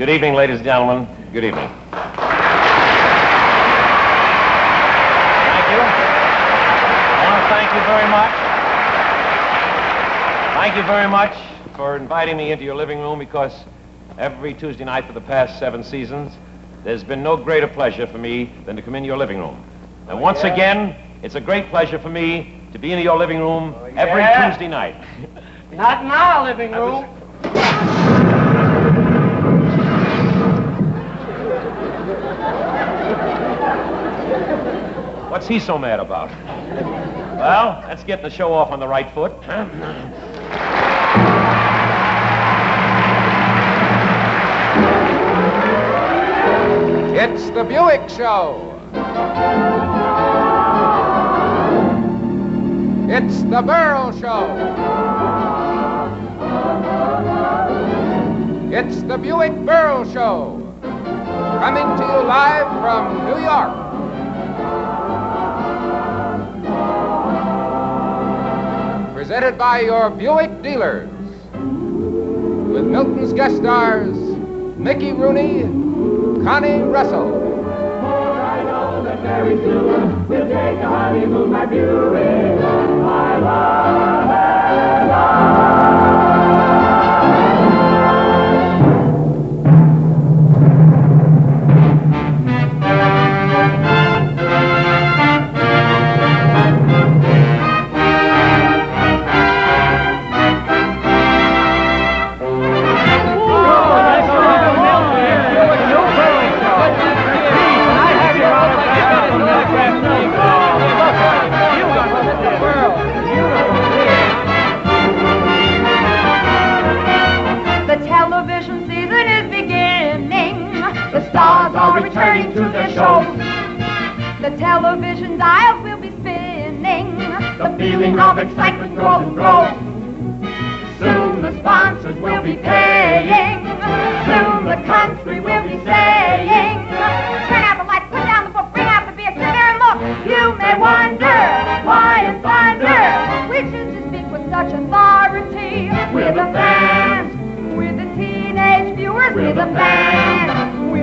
Good evening, ladies and gentlemen. Good evening. Thank you. I want to thank you very much. Thank you very much for inviting me into your living room, because every Tuesday night for the past 7 seasons, there's been no greater pleasure for me than to come into your living room. And once again, it's a great pleasure for me to be in your living room every Tuesday night. Not in our living room. What's he so mad about? Well, let's get the show off on the right foot. It's the Buick Show. It's the Berle Show. It's the Buick Berle Show. Coming to you live from New York. Presented by your Buick dealers, with Milton's guest stars, Mickey Rooney, Connie Russell. I know that very soon we'll take a honeymoon, my Buick, my love and returning to the show. The television dials will be spinning. The feeling of excitement grows and grows. Soon the sponsors will be paying. Soon the country will be saying, turn out the lights, put down the book, bring out the beer, sit there and look. You may wonder why and wonder we choose to speak with such authority. We're the fans. We're the teenage viewers. We're the fans.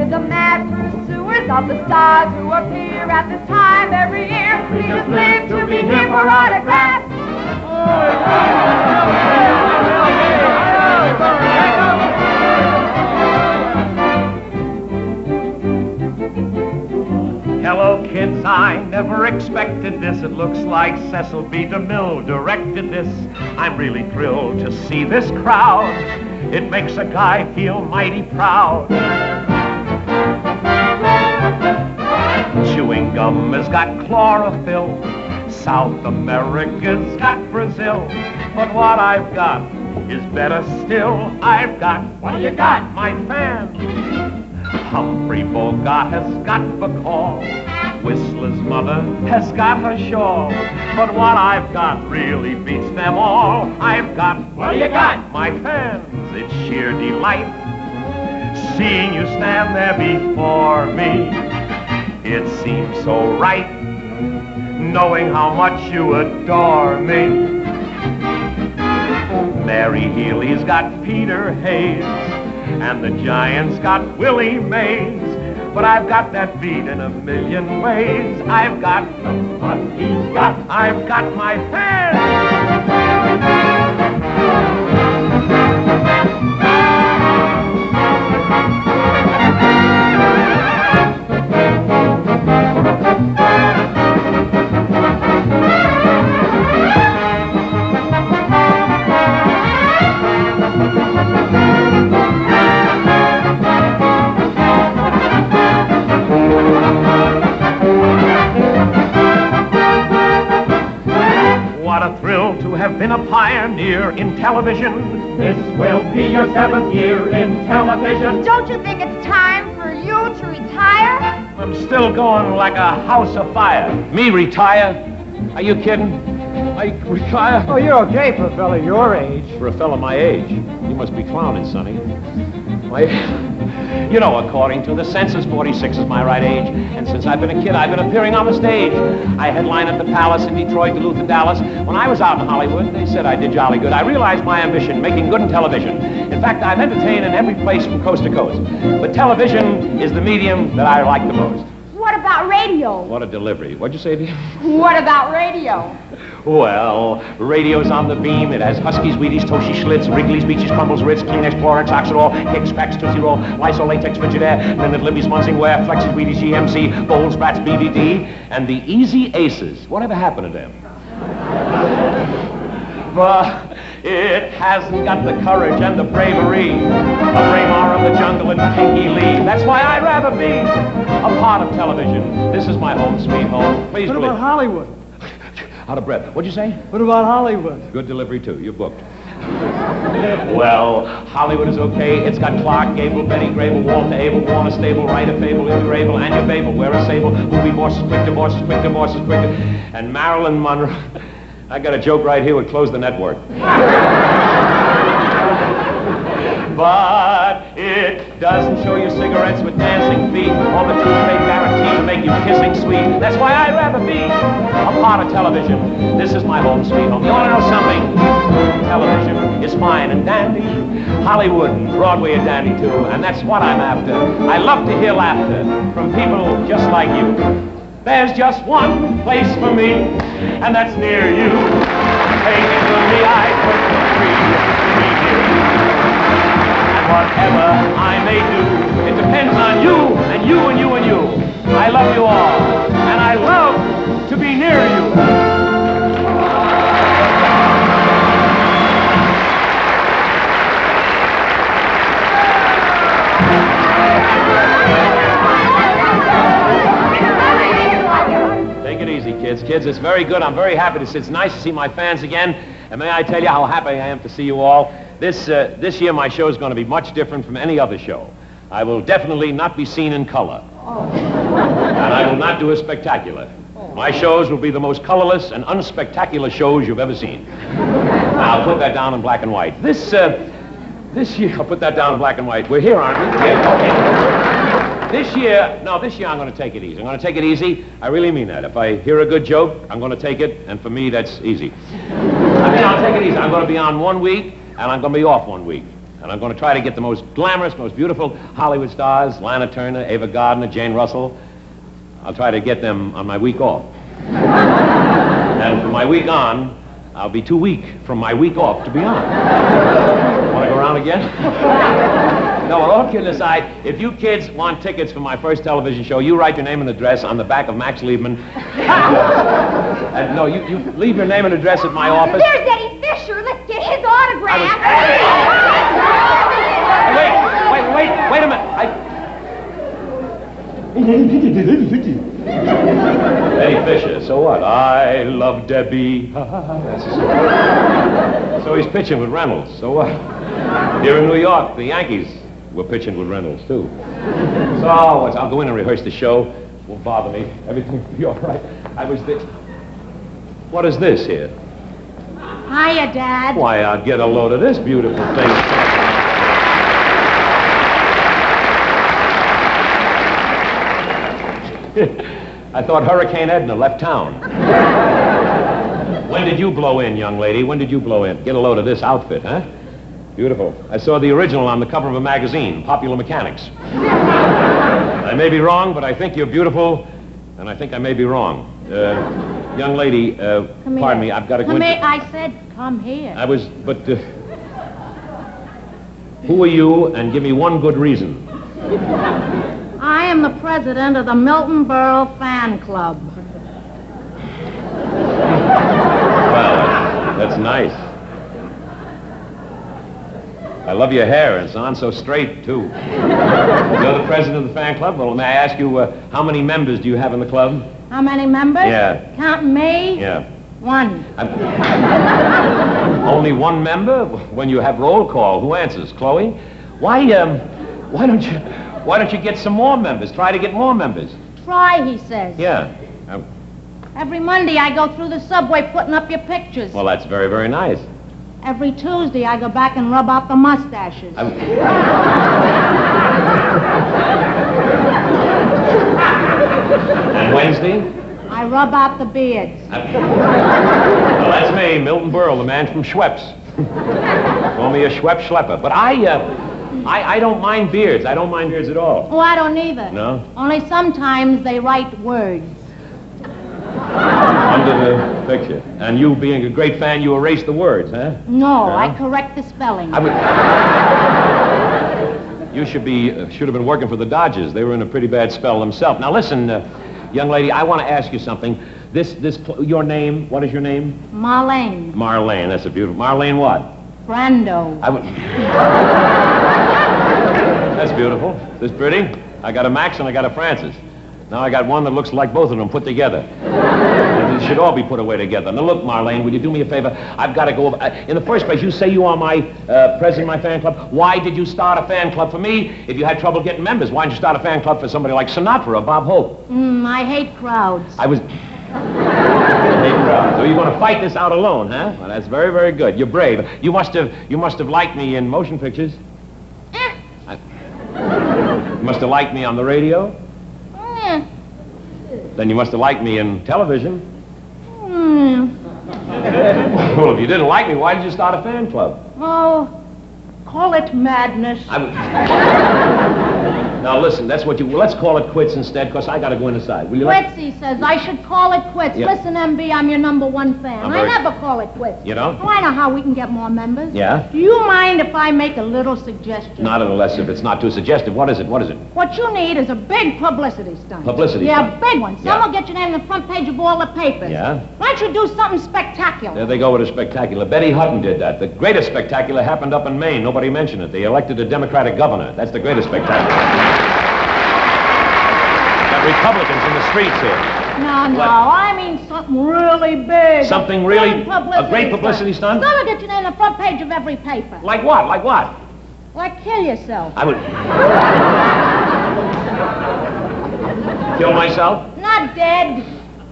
The mad pursuers of the stars who appear at this time every year. We just live to be here for autographs. Hello, kids, I never expected this. It looks like Cecil B. DeMille directed this. I'm really thrilled to see this crowd. It makes a guy feel mighty proud. Chewing gum has got chlorophyll, South America's got Brazil, but what I've got is better still. I've got, what you got, my fan? Humphrey Bogart has got Bacall, Whistler's mother has got her shawl, but what I've got really beats them all. I've got, what you got, my fans? It's sheer delight seeing you stand there before me. It seems so right, knowing how much you adore me. Mary Healy's got Peter Hayes, and the Giants got Willie Mays. But I've got that beat in a million ways. I've got what he's got. I've got my fans. Been a pioneer in television. This will be your 7th year in television. Don't you think it's time for you to retire? I'm still going like a house afire. Me retire? Are you kidding? I retire? Oh, you're okay for a fella your age. For a fella my age? You must be clowning, Sonny. My... You know, according to the census, 46 is my right age. And since I've been a kid, I've been appearing on the stage. I headlined at the Palace in Detroit, Duluth, and Dallas. When I was out in Hollywood, they said I did jolly good. I realized my ambition, making good in television. In fact, I've entertained in every place from coast to coast. But television is the medium that I like the most. What about radio? What a delivery. What'd you say, dear? What about radio? Well, radio's on the beam. It has Huskies, Wheaties, Toshi Schlitz, Wrigley's, Beaches, Crumbles, Ritz, Kleenex, Clorox, Oxidol, Kicks, Fax, Tootsie Roll, Lysol, Latex, Frigid Air, Leonard, Libby's, Munsing, Ware, Flexes, Wheaties, GMC, Gold, Sprats, BVD, and the Easy Aces. Whatever happened to them? But it hasn't got the courage and the bravery of Ramar of the Jungle and Pinky Lee. That's why I'd rather be a part of television. This is my home, sweet home. Please believe. What about Hollywood? Out of breath. What'd you say? What about Hollywood? Good delivery, too. You're booked. Well, Hollywood is okay. It's got Clark Gable, Betty Grable, Walter Abel, Warner Stable, Ryder Fable, Into Grable, and your Babel. Where a Sable? Who be divorces, quick divorces, quick divorces, quick. And Marilyn Monroe. I got a joke right here would close the network. But it doesn't show you cigarettes with dancing feet or the toothpaste guarantee to make you kissing sweet. That's why I'd rather be a part of television. This is my home, sweet home. You want to know something? Television is fine and dandy. Hollywood and Broadway are dandy, too. And that's what I'm after. I love to hear laughter from people just like you. There's just one place for me, and that's near you. Take it from me, I work for free to be here. And whatever I may do, it depends on you, and you, and you, and you. I love you all, and I love to be near you. Kids, it's very good. I'm very happy. It's nice to see my fans again. And may I tell you how happy I am to see you all. This year, my show is going to be much different from any other show. I will definitely not be seen in color. Oh. And I will not do a spectacular. Oh. My shows will be the most colorless and unspectacular shows you've ever seen. Now, I'll put that down in black and white. This year, I'll put that down in black and white. We're here, aren't we? Yeah, okay. This year I'm going to take it easy. I'm going to take it easy. I really mean that. If I hear a good joke, I'm going to take it, and for me, that's easy. I mean, I'll take it easy. I'm going to be on 1 week, and I'm going to be off 1 week. And I'm going to try to get the most glamorous, most beautiful Hollywood stars, Lana Turner, Ava Gardner, Jane Russell. I'll try to get them on my week off. And from my week on, I'll be too weak from my week off to be on. Want to go around again? No, all kidding aside, if you kids want tickets for my first television show, you write your name and address on the back of Max Liebman. And no, you leave your name and address at my office. There's Eddie Fisher. Let's get his autograph. Wait a minute. Eddie Fisher, so what? I love Debbie. So he's pitching with Reynolds, so what? Here in New York, the Yankees. We're pitching with Reynolds, too. So, I'll go in and rehearse the show. Won't bother me. Everything will be all right. I was there. What is this here? Hiya, Dad. Why, I'd get a load of this beautiful thing. I thought Hurricane Edna left town. When did you blow in, young lady? When did you blow in? Get a load of this outfit, huh? Beautiful. I saw the original on the cover of a magazine, Popular Mechanics. I may be wrong, but I think you're beautiful, and I think I may be wrong. Young lady, pardon me, I've got to go in. I said come here. I was, but... who are you, and give me one good reason. I am the president of the Milton Berle Fan Club. Well, that's nice. I love your hair. It's on so straight, too. You're the president of the fan club? Well, may I ask you, how many members do you have in the club? How many members? Yeah. Count me? Yeah. One. Only one member? When you have roll call, who answers? Chloe? Why don't you get some more members? Try to get more members. Try, he says. Yeah. Every Monday, I go through the subway putting up your pictures. Well, that's very, very nice. Every Tuesday, I go back and rub out the mustaches. rub out the beards. Well, that's me, Milton Berle, the man from Schweppes. Call me a Schweppes schlepper. But I don't mind beards. I don't mind beards at all. Oh, I don't either. No? Only sometimes they write words. Under the picture. And you, being a great fan, you erase the words, huh? No, I correct the spelling. You should have been working for the Dodgers. They were in a pretty bad spell themselves. Now, listen, young lady, I want to ask you something. Your name, what is your name? Marlene. Marlene, that's a beautiful... Marlene what? Brando. That's beautiful. This pretty. I got a Max and I got a Francis. Now I got one that looks like both of them put together. It should all be put away together. Now look, Marlene, will you do me a favor? I've got to go over... in the first place, you say you are my president of my fan club. Why did you start a fan club for me? If you had trouble getting members, why didn't you start a fan club for somebody like Sinatra or Bob Hope? I hate crowds. So you're going to fight this out alone, huh? Well, that's very, very good. You're brave. You must have liked me in motion pictures. You must have liked me on the radio. Then you must have liked me in television. Well, if you didn't like me, why did you start a fan club? Oh, call it madness. Now, listen, that's what you... Well, let's call it quits instead, because I got to go inside. Will you let... Quits, he says. I should call it quits. Yeah. Listen, MB, I'm your #1 fan. I never call it quits. You don't? Oh, I know how we can get more members. Yeah? Do you mind if I make a little suggestion? Not unless if it's not too suggestive. What is it? What is it? What you need is a big publicity stunt. Publicity stunt? Yeah, big one. Someone will get your name on the front page of all the papers. Yeah? Why don't you do something spectacular? There they go with a spectacular. Betty Hutton did that. The greatest spectacular happened up in Maine. Nobody mentioned it. They elected a Democratic governor. That's the greatest spectacular. Republicans in the streets here. No, I mean something really big. Something really... A great publicity stunt? Gonna get your name on the front page of every paper. Like what? Like what? Like kill yourself. I would... Kill myself? Not dead.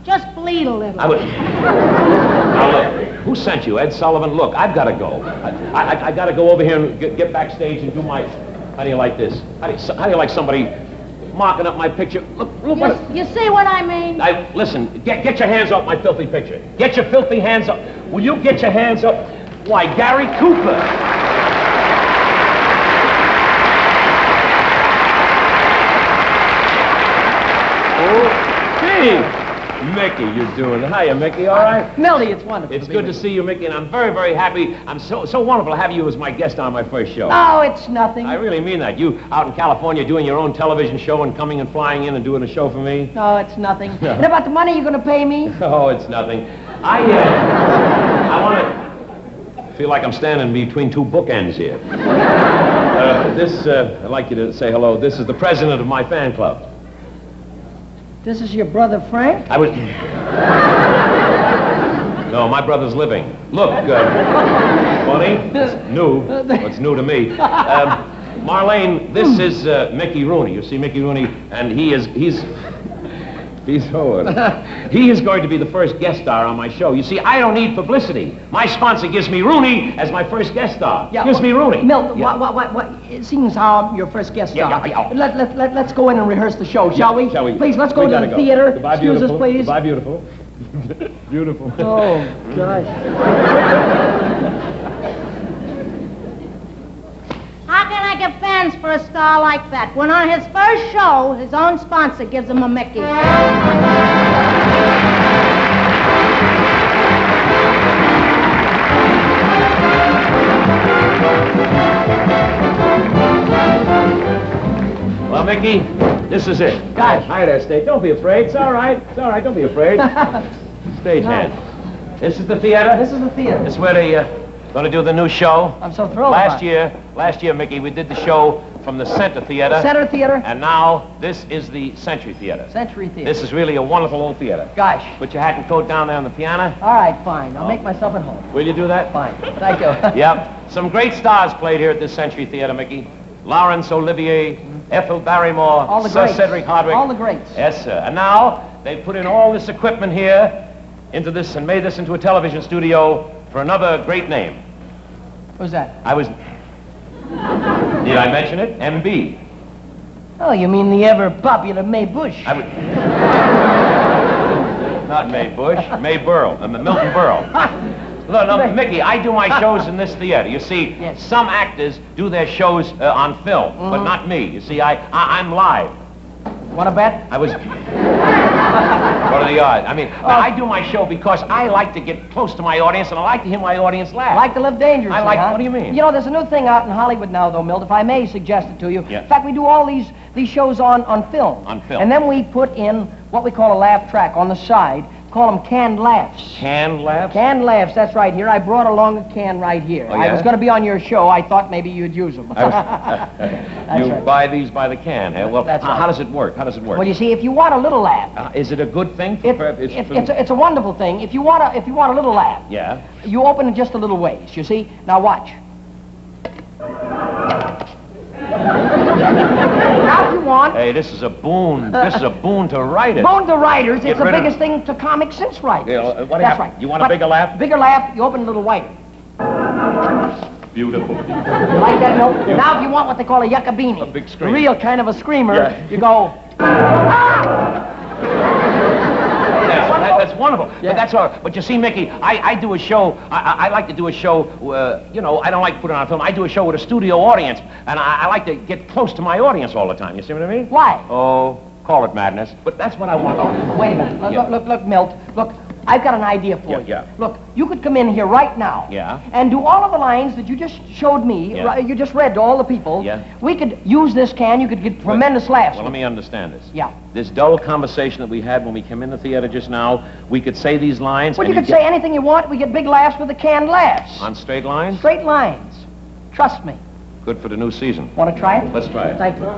Just bleed a little. I would... Now, look. Who sent you? Ed Sullivan? Look, I've got to go. I got to go over here and get backstage and do my... How do you like this? How do you like somebody... marking up my picture. Look what... You see what I mean? Listen, get your hands off my filthy picture. Get your filthy hands up. Will you get your hands up? Why, Gary Cooper. Oh, gee. Mickey, you're doing... Hiya, Mickey, all right? Milty, it's wonderful. It's good to see you, Mickey, and I'm very, very happy. I'm so wonderful to have you as my guest on my first show. Oh, it's nothing. I really mean that. You, out in California, doing your own television show and coming and flying in and doing a show for me? No, it's nothing. No. And about the money you're going to pay me? Oh, it's nothing. I want to feel like I'm standing between two bookends here. I'd like you to say hello. This is the president of my fan club. This is your brother, Frank? No, my brother's living. Look, funny, it's new. What's new to me? Marlene, this is Mickey Rooney. You see Mickey Rooney, and he is going to be the first guest star on my show. You see, I don't need publicity. My sponsor gives me Rooney as my first guest star. Yeah, gives me Rooney. Milton, what, seeing as how your first guest star, let's go in and rehearse the show, shall we? Shall we? Please, let's go to the theater. Goodbye, excuse us, please. Goodbye, beautiful. Beautiful. Oh, gosh. How can I get fans for a star like that, when on his first show, his own sponsor gives him a Mickey? Well, Mickey, this is it. Guys, hi there, State. Don't be afraid. It's all right. It's all right. Don't be afraid. Stagehand. This is the theater. This is the theater. This is where they... Gonna do the new show. I'm so thrilled. Last year, Mickey, we did the show from the Center Theater. Center Theater. And now this is the Century Theater. Century Theater. This is really a wonderful old theater. Gosh. Put your hat and coat down there on the piano. All right, fine. I'll make myself at home. Will you do that? Fine. Thank you. Yep. Some great stars played here at this Century Theater, Mickey. Laurence Olivier, Ethel Barrymore, all the greats. Sir Cedric Hardwicke. All the greats. Yes, sir. And now they put in all this equipment here into this and made this into a television studio for another great name. Who's that? Did I mention it? MB. Oh, you mean the ever popular May Bush. Not May Bush, May Berle, Milton Berle. Look, Mickey, I do my shows in this theater. You see, yes. Some actors do their shows on film, but not me. You see, I'm live. Want to bet? I was... Go to the yard. I mean, I do my show because I like to get close to my audience, and I like to hear my audience laugh. Like to live dangerously, what do you mean? You know, there's a new thing out in Hollywood now, though, Milt, if I may suggest it to you. Yeah. In fact, we do all these shows on film. On film. And then we put in what we call a laugh track on the side. Call them canned laughs. Canned laughs? Canned laughs, that's right. Here, I brought along a can right here. Oh, yeah? I was going to be on your show. I thought maybe you'd use them. You right. Buy these by the can, huh? Well, that's right. How does it work? How does it work? Well, you see, if you want a little laugh... is it a good thing? It's a wonderful thing. If you want a little laugh... Yeah? You open it just a little ways, you see? Now, watch. Now if you want. Hey, this is a boon. This is a boon to writers. Boon to writers. It's the biggest thing to comics since writers. Yeah, what do you right. You want a bigger laugh? Bigger laugh. You open a little wider. Beautiful. Like that note. Beautiful. Now if you want what they call a yucca beanie, a big scream, real kind of a screamer, yeah. You go. Ah! That's wonderful. Yeah. But that's all. But you see, Mickey, I do a show. I like to do a show. You know, I don't like to put it on film. I do a show with a studio audience, and I like to get close to my audience all the time. You see what I mean? Why? Oh, call it madness. But that's what I want. Oh, wait a minute. Look, yeah. look, Milt. Look, I've got an idea for you. Yeah. Look, you could come in here right now. Yeah. And do all of the lines that you just showed me. Yeah. You just read to all the people. Yeah. We could use this can. You could get tremendous laughs. Well, let me understand this. Yeah. This dull conversation that we had when we came in the theater just now, we could say these lines. Well, you could say anything you want. We get big laughs with the canned laughs. On straight lines? Straight lines. Trust me. Good for the new season. Want to try it? Let's try it. Thank you.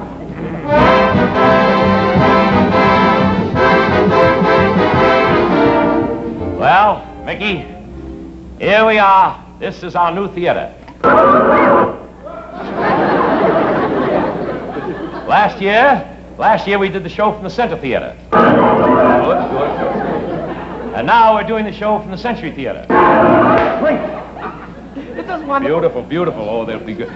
Well, Mickey, here we are. This is our new theater. Last year, we did the show from the Center Theater. Good, good. And now we're doing the show from the Century Theater. Great. It does wonderful. Beautiful, beautiful. Oh, they'll be good.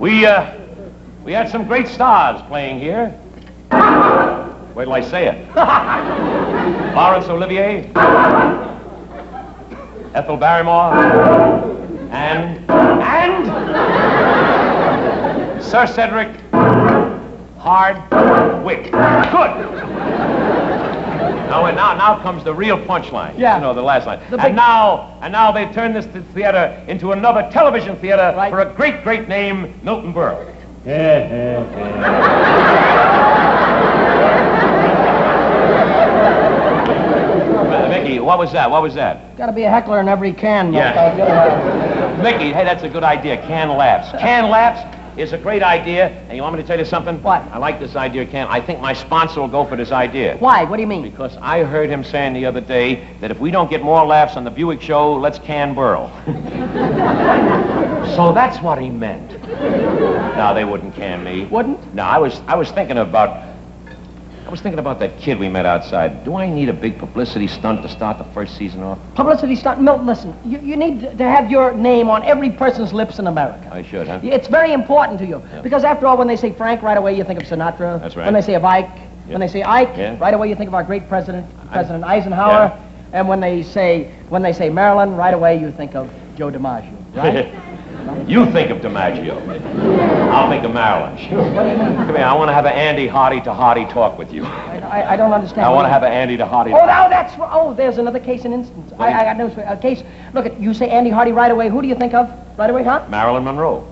We had some great stars playing here. Wait till I say it. Laurence Olivier, Ethel Barrymore, and Sir Cedric Hardwicke. Good. Now comes the real punchline. Yeah. You know, the last line. And now they've turned this theater into another television theater for a great, great name, Milton Berle. Mickey, what was that? What was that? Got to be a heckler in every can. Yeah. Mickey, hey, that's a good idea. Can laughs. Can laughs. It's a great idea, and you want me to tell you something? What? I like this idea, Ken. I think my sponsor will go for this idea. Why? What do you mean? Because I heard him saying the other day that if we don't get more laughs on the Buick show, let's can Berle. So that's what he meant. No, they wouldn't can me. Wouldn't? No, I was thinking about that kid we met outside. Do I need a big publicity stunt to start the first season off? Publicity stunt? Milton, listen, you need to have your name on every person's lips in America. I should, huh? It's very important to you. Yeah. Because after all, when they say Frank, right away you think of Sinatra. That's right. When they say of Ike, yeah. When they say Ike, yeah. Right away you think of our great President Eisenhower. Yeah. And when they say Marilyn, right away you think of Joe DiMaggio, right? You think of DiMaggio. I'll think of Marilyn. Sure. What do you mean? Come here, I want to have an Andy Hardy to Hardy talk with you. I don't understand. I want to have an Andy to Hardy. Oh, no, that's... Oh, there's another case in instance. I know a case... Look, you say Andy Hardy right away. Who do you think of right away, huh? Marilyn Monroe.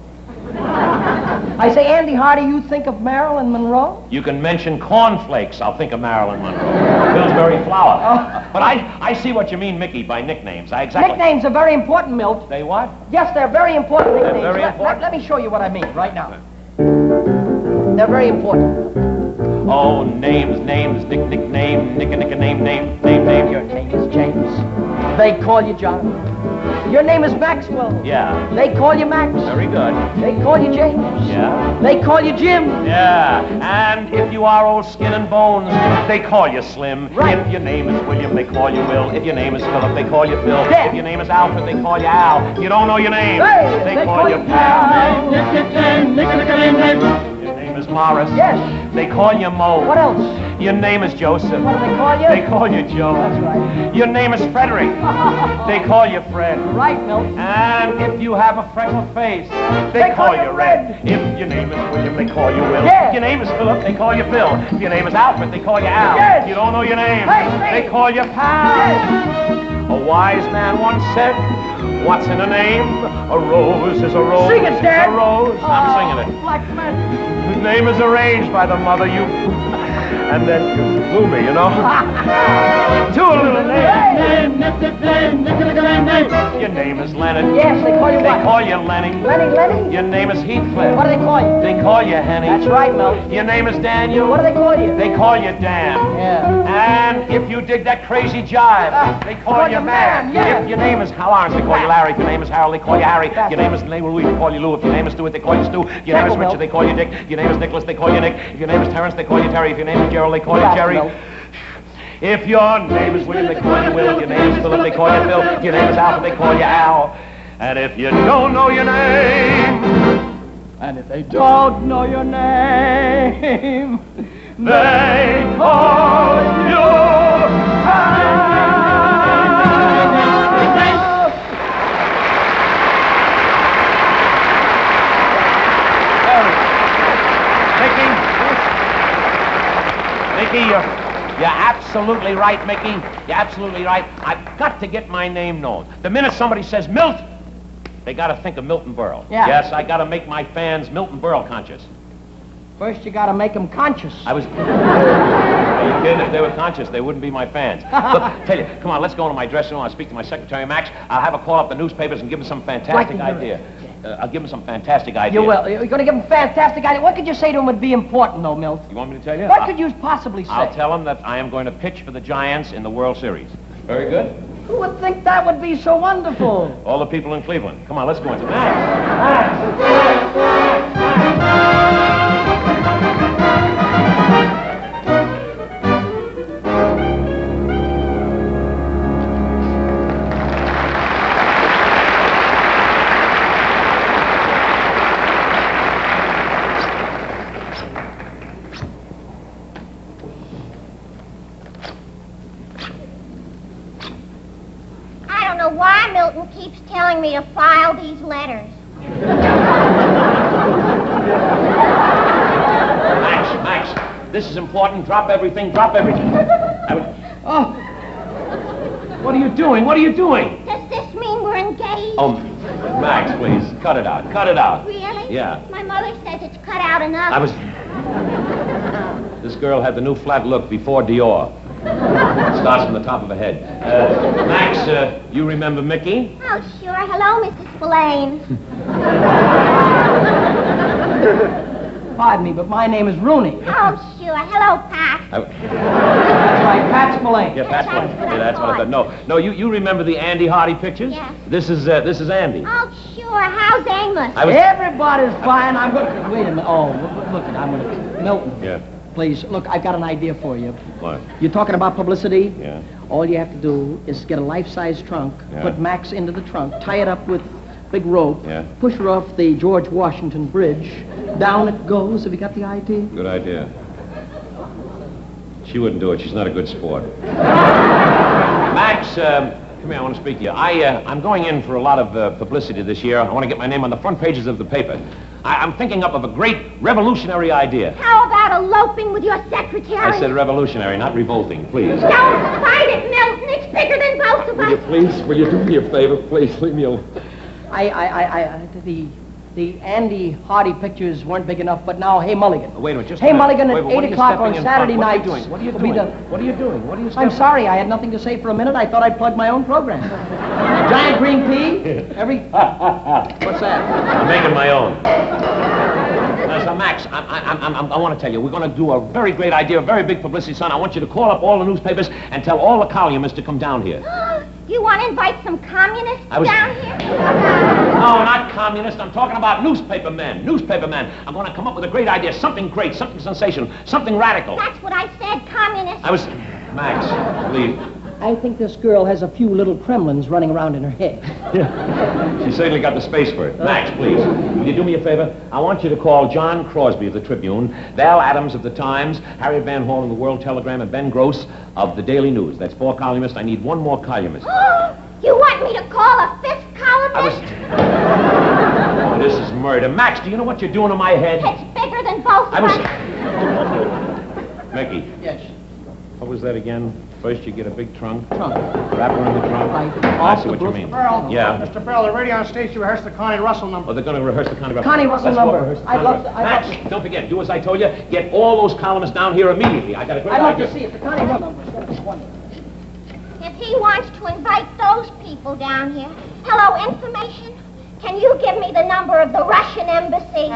I say Andy Hardy, you think of Marilyn Monroe? You can mention cornflakes, I'll think of Marilyn Monroe. Pillsbury flour. Oh. But I see what you mean, Mickey, by nicknames. Nicknames are very important, Milt. They what? Yes, they're very important nicknames. They're very important? Let me show you what I mean right now. They're very important. Oh, names, nickname. Your name is James. They call you John. Your name is Maxwell. Yeah. They call you Max. Very good. They call you James. Yeah. They call you Jim. Yeah. And if you are old skin and bones, they call you Slim. Right. If your name is William, they call you Will. If your name is Philip, they call you Phil. Yeah. If your name is Alfred, they call you Al. If you don't know your name, hey, they call you Pal. Your name is Morris. Yes. They call you Mo. What else? Your name is Joseph. What do they call you? They call you Joe. That's right. Your name is Frederick. They call you Fred. Right, Milton. And if you have a freckled face, they call you Red. If your name is William, they call you Will. Yes. If your name is Philip, they call you Bill. If your name is Alfred, they call you Al. Yes. If you don't know your name, they call you Pal. Yes. A wise man once said, what's in a name? A rose is a rose. Sing it, Dad. A rose. I'm singing it. Black man. The name is arranged by the mother you... And then you blew me, you know? To a little name. Your name is Lennon. Yes, they call you what? They call you Lenny. Lenny, Lenny? Your name is Heathcliff. What do they call you? They call you Henny. That's right, Mel. Your name is Daniel. What do they call you? They call you Dan. Yeah. And if you dig that crazy jive, they call you Man. Yeah. If your name is Lawrence, they call you Larry. If your name is Harold, they call you Harry. Your name is Louis, they call you Lou. If your name is Stuart, they call you Stu. If your name is Richard, they call you Dick. If your name is Nicholas, they call you Nick. If your name is Terrence, they call you Terry. If your name is Gerald, they call you Jerry. If your name is William, they call you Will. If your name is Philip, they call you Phil. If your name is Alfred, they call you Al. And if you don't know your name, and if they don't know your name, they call you Al. Mickey, you're absolutely right, Mickey. You're absolutely right. I've got to get my name known. The minute somebody says Milt, they got to think of Milton Berle. Yeah. Yes, I got to make my fans Milton Berle conscious. First, you got to make them conscious. I was... You kid, if they were conscious, they wouldn't be my fans. Look, tell you, come on, let's go into my dressing room. I'll speak to my secretary, Max. I'll have a call up the newspapers and give them some fantastic idea. I'll give him some fantastic idea. You will. You're going to give him fantastic idea. What could you say to him would be important, though, Milt? You want me to tell you? What could you possibly say? I'll tell him that I am going to pitch for the Giants in the World Series. Very good. Who would think that would be so wonderful? All the people in Cleveland. Come on, let's go into Max. Me to file these letters. Max, this is important. Drop everything, drop everything. Oh, what are you doing? What are you doing? Does this mean we're engaged? Oh, Max, please, cut it out, cut it out. Really? Yeah. My mother says it's cut out enough. I was... This girl had the new flat look before Dior. It starts from the top of her head. Max, you remember Mickey? Oh, sure. Hello, Mrs. Spillane. Pardon me, but my name is Rooney. Oh, sure. Hello, Pat. That's right, Pat Spillane. Yeah, Pat Spillane. Yeah, that's what I thought. No, you remember the Andy Hardy pictures? Yes. This is Andy. Oh, sure. How's Amos? Everybody's fine. I'm gonna... Wait a minute. Oh, look, I'm gonna... Milton. Yeah. Please, look, I've got an idea for you. What? You're talking about publicity? Yeah. All you have to do is get a life-size trunk, put Max into the trunk, tie it up with big rope, push her off the George Washington Bridge, down it goes. Have you got the idea? Good idea. She wouldn't do it. She's not a good sport. Max, come here, I want to speak to you. I'm going in for a lot of publicity this year. I want to get my name on the front pages of the paper. I'm thinking up of a great revolutionary idea. How about eloping with your secretary? I said revolutionary, not revolting, please. Don't fight it, Milton. It's bigger than both of us. Will you do me a favor? Please, leave me alone. The Andy Hardy pictures weren't big enough, but now, Hey Mulligan. Wait a minute, just Hey Mulligan at 8 o'clock on Saturday night. What are you doing? What are you doing? What are you doing? I'm sorry, I had nothing to say for a minute. I thought I'd plug my own program. Giant green pea, What's that? I'm making my own. So, Max, I want to tell you, we're going to do a very great idea, a very big publicity stunt. I want you to call up all the newspapers and tell all the columnists to come down here. You want to invite some communists down here? No, not communists. I'm talking about newspaper men. Newspaper men. I'm going to come up with a great idea. Something great, something sensational, something radical. That's what I said, communists. Max, please. I think this girl has a few little gremlins running around in her head. Yeah. She's certainly got the space for it. Max, please, will you do me a favor? I want you to call John Crosby of the Tribune, Val Adams of the Times, Harry Van Horn of the World Telegram, and Ben Gross of the Daily News. That's four columnists. I need one more columnist. You want me to call a fifth columnist? Oh, this is murder. Max, do you know what you're doing in my head? It's bigger than both of us. Mickey. Yes. What was that again? First you get a big trunk. Wrap her in the trunk. I see what you mean. Mr. Berle. Yeah. Mr. Berle, the radio stage, you rehearsed the Connie Russell number. Oh, they're going to rehearse the Connie Russell number. Connie Russell number. I'd love to... Max, don't forget, do as I told you. Get all those columnists down here immediately. I got a great idea. I'd love to see it. The Connie Russell number is going to be wonderful. If he wants to invite those people down here, hello, information? Can you give me the number of the Russian embassy?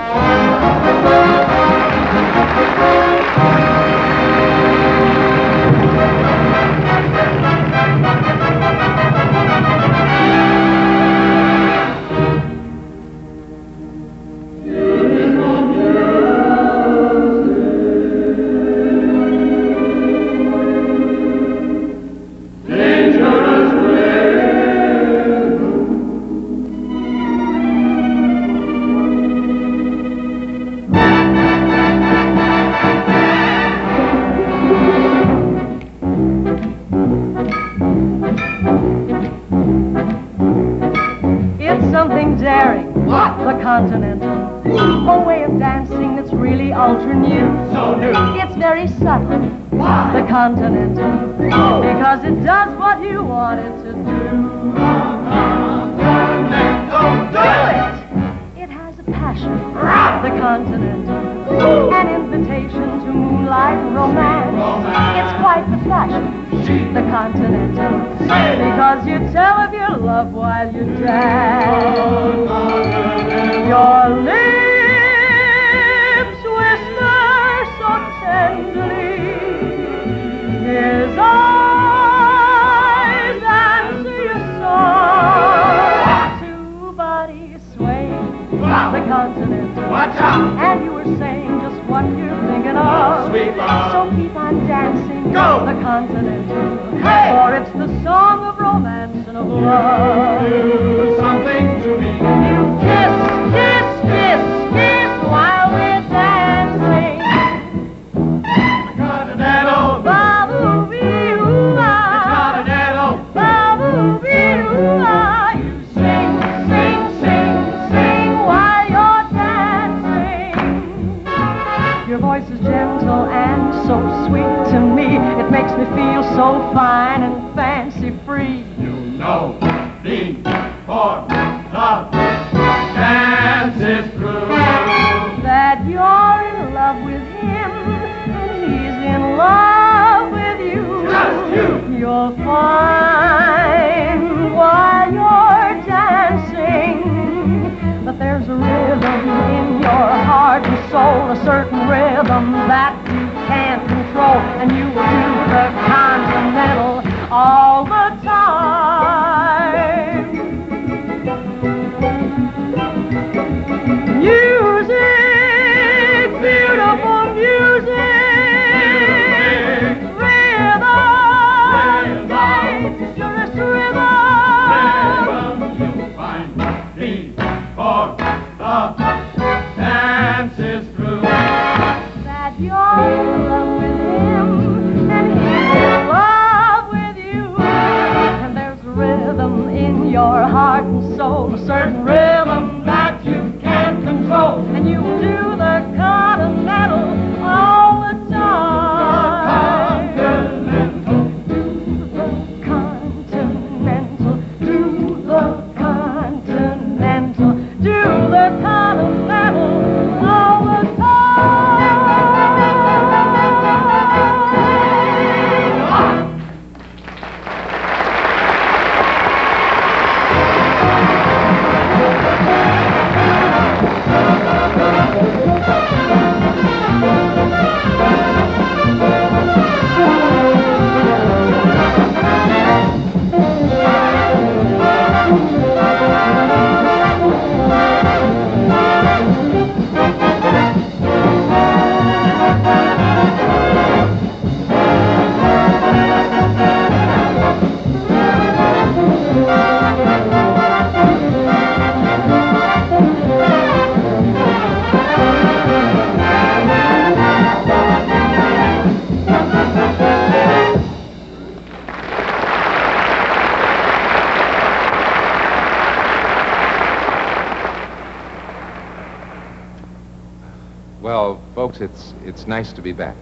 folks, it's nice to be back.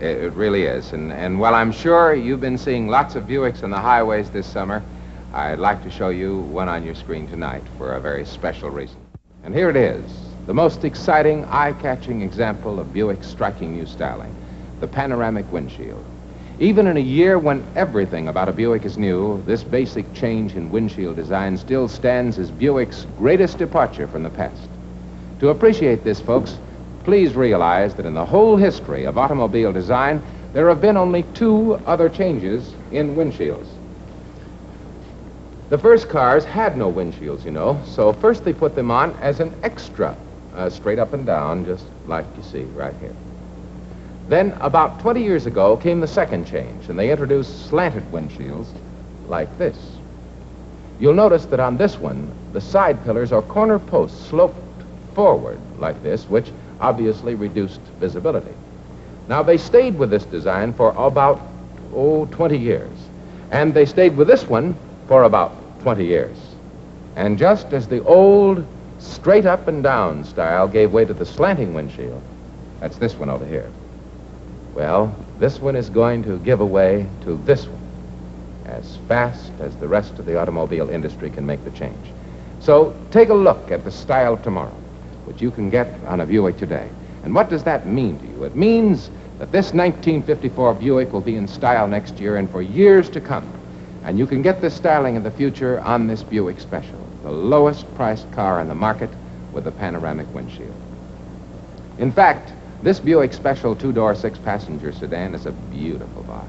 It really is. And while I'm sure you've been seeing lots of Buicks on the highways this summer, I'd like to show you one on your screen tonight for a very special reason. And here it is, the most exciting, eye-catching example of Buick's striking new styling, the panoramic windshield. Even in a year when everything about a Buick is new, this basic change in windshield design still stands as Buick's greatest departure from the past. To appreciate this, folks, please realize that in the whole history of automobile design, there have been only two other changes in windshields. The first cars had no windshields, you know, so first they put them on as an extra, straight up and down, just like you see right here. Then, about 20 years ago, came the second change, and they introduced slanted windshields like this. You'll notice that on this one, the side pillars or corner posts sloped forward like this, which obviously reduced visibility. Now, they stayed with this design for about, 20 years, and they stayed with this one for about 20 years. And just as the old straight up and down style gave way to the slanting windshield, that's this one over here. Well, this one is going to give away to this one as fast as the rest of the automobile industry can make the change. So take a look at the style of tomorrow, which you can get on a Buick today. And what does that mean to you? It means that this 1954 Buick will be in style next year and for years to come. And you can get this styling in the future on this Buick Special, the lowest priced car on the market with a panoramic windshield. In fact, this Buick Special two-door, six-passenger sedan is a beautiful buy,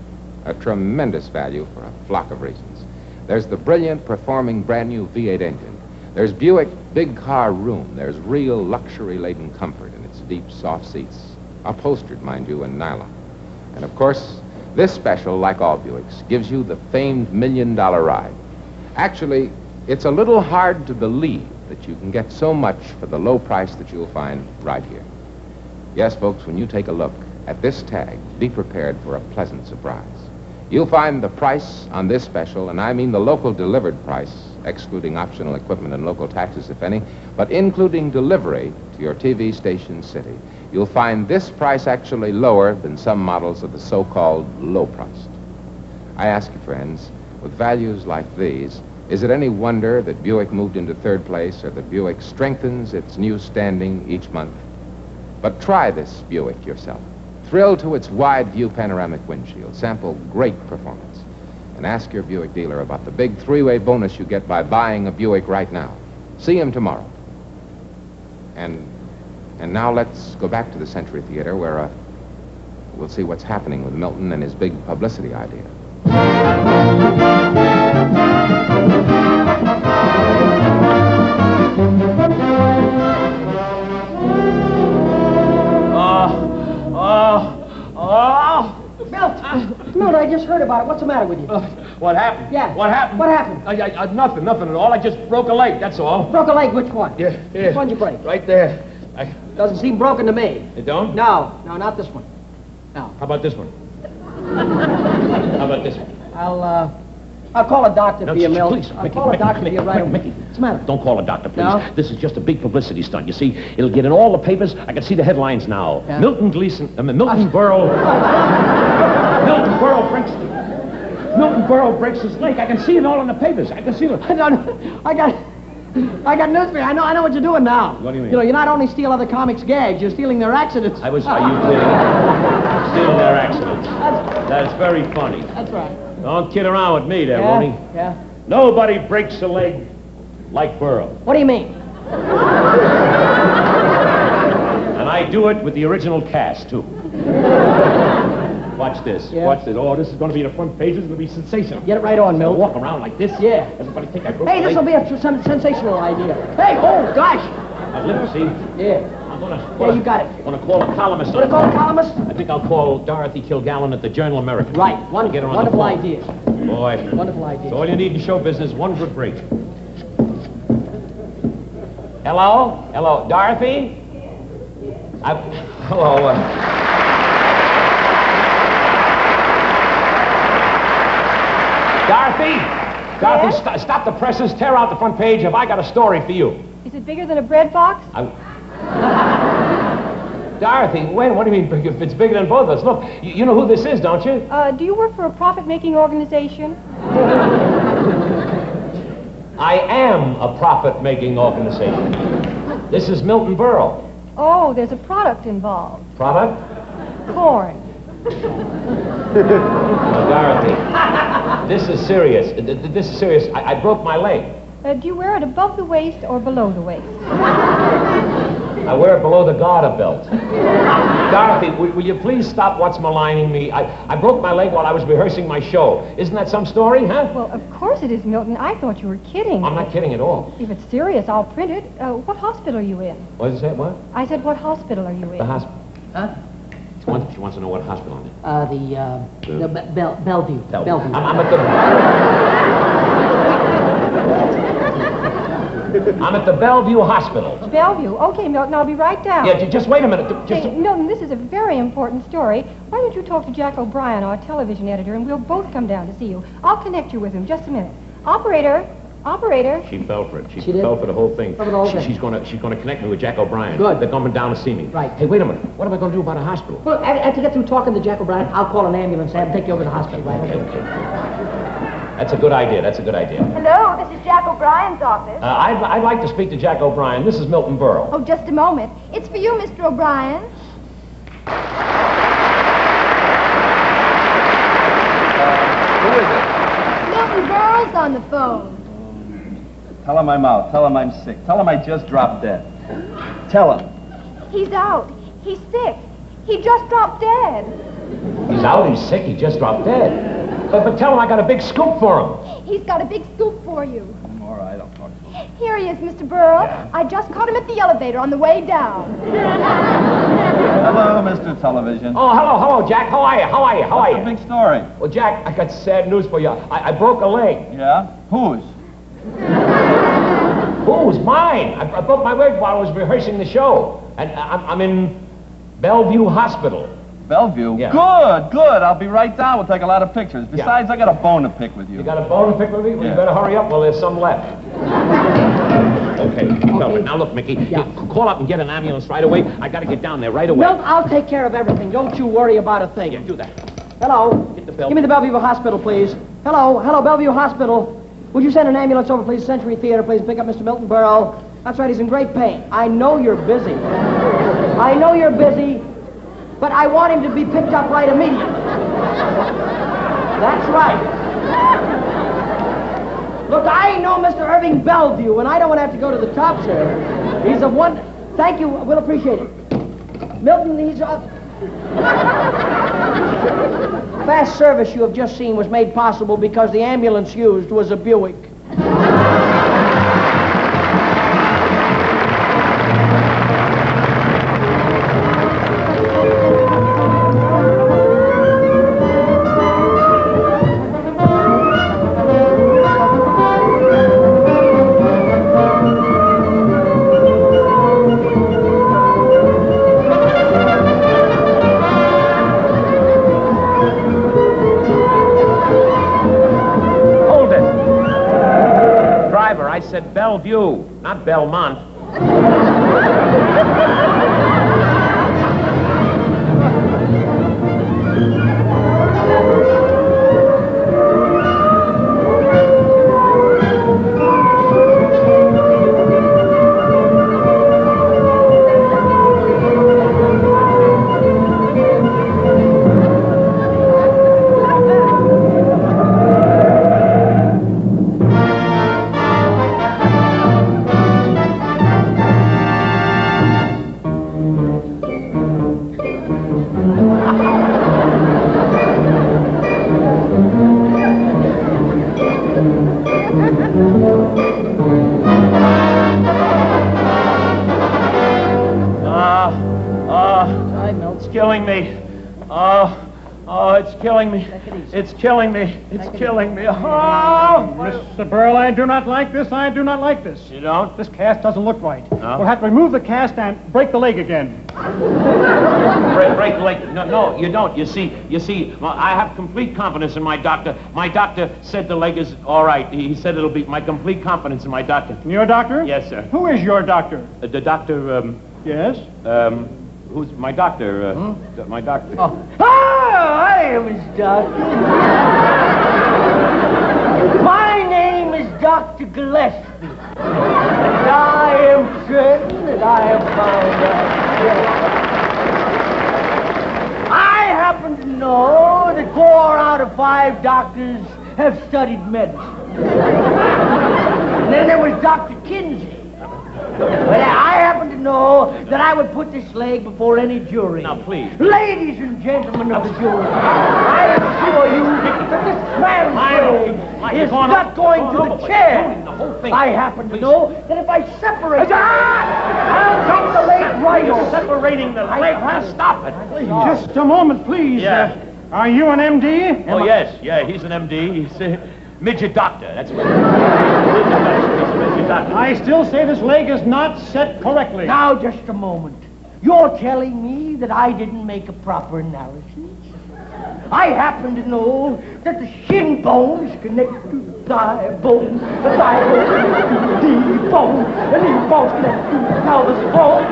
a tremendous value for a flock of reasons. There's the brilliant, performing, brand-new V8 engine. There's Buick big car room. There's real luxury-laden comfort in its deep, soft seats, upholstered, mind you, in nylon. And of course, this Special, like all Buicks, gives you the famed $1 million ride. Actually, it's a little hard to believe that you can get so much for the low price that you'll find right here. Yes, folks, when you take a look at this tag, be prepared for a pleasant surprise. You'll find the price on this Special, and I mean the local delivered price, excluding optional equipment and local taxes, if any, but including delivery to your TV station city. You'll find this price actually lower than some models of the so-called low-priced. I ask you, friends, with values like these, is it any wonder that Buick moved into third place or that Buick strengthens its new standing each month? But try this Buick yourself. Thrill to its wide-view panoramic windshield. Sample great performance. And ask your Buick dealer about the big three-way bonus you get by buying a Buick right now. See him tomorrow. And now let's go back to the Century Theater where we'll see what's happening with Milton and his big publicity idea. Milton, I just heard about it. What's the matter with you? What happened? Yeah. What happened? What happened? Nothing at all. I just broke a leg, that's all. Broke a leg? Which one? Yeah, yeah. Which one did you break? Right there. Doesn't seem broken to me. It don't? No, not this one. No. How about this one? How about this one? I'll call a doctor for you, Milton. Please, I'll Mickey, call a doctor for you right away. Mickey, what's the matter? Don't call a doctor, please. No? This is just a big publicity stunt, you see. It'll get in all the papers. I can see the headlines now. Yeah. Milton Berle breaks his leg. I can see it all in the papers. I can see it. I got news for you. I know what you're doing now. What do you mean? You know, you not only steal other comics' gags, you're stealing their accidents. I was. Are you kidding? Stealing their accidents. That's very funny. That's right. Don't kid around with me there, Rooney. Yeah. Nobody breaks a leg like Berle. What do you mean? And I do it with the original cast too. Watch this. Yeah. Watch this. Oh, this is going to be the front pages. It's going to be sensational. Get it right on, Milt. Walk around like this. Yeah. Everybody think I broke my leg. Hey, this will be some sensational idea. Hey, oh gosh. I've lived, see. Yeah. I'm going to. Yeah, you got it. I'm going to call a columnist. Going to call a columnist? I think I'll call Dorothy Kilgallen at the Journal American. Right. Wonderful idea. Boy. Wonderful idea. So all you need in show business, one good break. Hello. Hello, Dorothy. Hello. Dorothy? Yes? Dorothy, stop the presses, tear out the front page. Have I got a story for you? Is it bigger than a bread box? Dorothy, wait, what do you mean? It's bigger than both of us. Look, you know who this is, don't you? Do you work for a profit-making organization? I am a profit-making organization. This is Milton Berle. Oh, there's a product involved. Product? Corn. Now, Dorothy, this is serious. This is serious. I broke my leg. Do you wear it above the waist or below the waist? I wear it below the garter belt. Dorothy, will you please stop what's maligning me? I broke my leg while I was rehearsing my show. Isn't that some story, huh? Well, of course it is, Milton. I thought you were kidding. I'm not kidding at all. If it's serious, I'll print it. What hospital are you in? What did you say? What? I said, what hospital are you in? The hospital. Huh? She wants to know what hospital I'm in. Bellevue. I'm at the Bellevue Hospital. Bellevue? Okay, Milton, I'll be right down. Yeah, just wait a minute. Just hey, Milton, this is a very important story. Why don't you talk to Jack O'Brien, our television editor, and we'll both come down to see you. I'll connect you with him. Just a minute. Operator. Operator. She fell for it. She fell for the whole thing. She's going to connect me with Jack O'Brien. Good. They're coming down to see me. Right. Hey, wait a minute. What am I going to do about a hospital? Well, after you get through talking to Jack O'Brien, I'll call an ambulance and take you over to the hospital. Right? Okay. That's a good idea. That's a good idea. Hello, this is Jack O'Brien's office. I'd like to speak to Jack O'Brien. This is Milton Berle. Oh, just a moment. It's for you, Mr. O'Brien. Who is it? Milton Berle's on the phone. Tell him I'm out. Tell him I'm sick. Tell him I just dropped dead. Tell him. He's out. He's sick. He just dropped dead. He's out, he's sick, he just dropped dead. But tell him I got a big scoop for him. He's got a big scoop for you. All right, I'll talk to him. Here he is, Mr. Berle. Yeah. I just caught him at the elevator on the way down. Hello, Mr. Television. Oh, hello, Jack. How are you? How are you? What's the big story? Well, Jack, I got sad news for you. I broke a leg. Yeah? Whose? Whose? Mine. I broke my leg while I was rehearsing the show. And I'm in Bellevue Hospital. Bellevue? Yeah. Good. I'll be right down. We'll take a lot of pictures. Besides, yeah. I got a bone to pick with you. You got a bone to pick with me? Well, yeah. You better hurry up while there's some left. Okay. Now, look, Mickey, yeah. Call up and get an ambulance right away. I got to get down there right away. No, I'll take care of everything. Don't you worry about a thing. Yeah, do that. Hello. Give me the Bellevue Hospital, please. Hello, Bellevue Hospital. Would you send an ambulance over, please? Century Theater, please. Pick up Mr. Milton Berle. That's right. He's in great pain. I know you're busy. But I want him to be picked up right immediately. That's right. Look, I know Mr. Irving Bellevue, and I don't want to have to go to the top, sir. He's a one... Thank you. We'll appreciate it. Milton, he's... Fast service you have just seen was made possible because the ambulance used was a Buick. Bellevue, not Belmont. It's killing me. Oh, Mr. Berle, I do not like this. You don't? This cast doesn't look right. No? We'll have to remove the cast and break the leg again. Break the leg? No, you don't. You see, I have complete confidence in my doctor. My doctor said the leg is all right. He said it'll be my complete confidence in my doctor. Your doctor? Yes, sir. Who is your doctor? The doctor, Yes? Who's my doctor? My doctor. Oh, I am his doctor. My name is Dr. Gillespie. And I am certain that I have found out. I happen to know that 4 out of 5 doctors have studied medicine. And then there was Dr. Kinsey. Well, I happen to know that I would put this leg before any jury. Now, please. Ladies and gentlemen of the jury, I assure you that this man's leg is not going to the chair. I happen to know that if I separate... I'll take the leg right off. Separating the leg. Stop it. Just a moment, please. Yeah. Are you an MD? Oh, yes. Yeah, he's an MD. He's midget doctor, that's what it is. I still say this leg is not set correctly. Now, just a moment. You're telling me that I didn't make a proper analysis? I happen to know that the shin bones connect to the thigh bone, the thigh bone, the bone, the knee bone connect to the pelvis bone,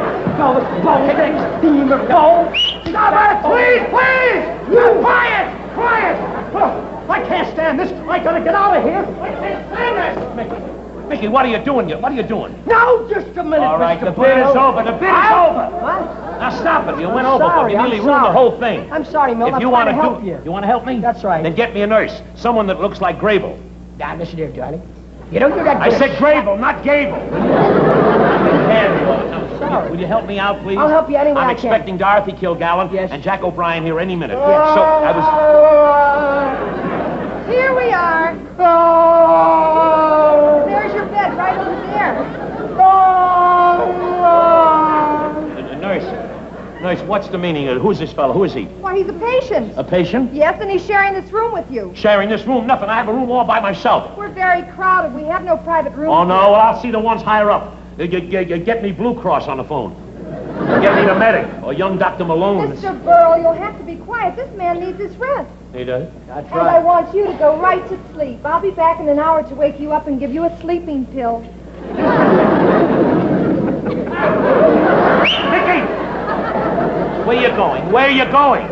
connects to the femur bone. Stop it! Please, please! Now, quiet! Quiet! Oh. I can't stand this. I gotta get out of here. I can't stand this. Mickey, what are you doing here? What are you doing? Now, just a minute, all right, Mr. the bid is over. The bid is over. What? Now, stop it. You went over for me. You nearly ruined the whole thing. I'm sorry, Milton. If you want to help you. You want to help me? That's right. Then get me a nurse. Someone that looks like Grable. Now, listen here, Johnny. You don't do that. I said Grable, not Gable. Will you help me out, please? I'll help you any way I can. I'm expecting Dorothy Kilgallen and Jack O'Brien here any minute. Yes. So, I was... Here we are. Oh. There's your bed right over there. Oh. Nurse. Nurse, what's the meaning of it? Who's this fellow? Who is he? Why, he's a patient. A patient? Yes, and he's sharing this room with you. Sharing this room? Nothing. I have a room all by myself. We're very crowded. We have no private room. Oh, no. Well, I'll see the ones higher up. Get me Blue Cross on the phone. Get me the medic, or young Dr. Malone. Mr. Berle, you'll have to be quiet. This man needs his rest. He does? That's right. And I want you to go right to sleep. I'll be back in an hour to wake you up and give you a sleeping pill. Mickey! Where you going? Where you going?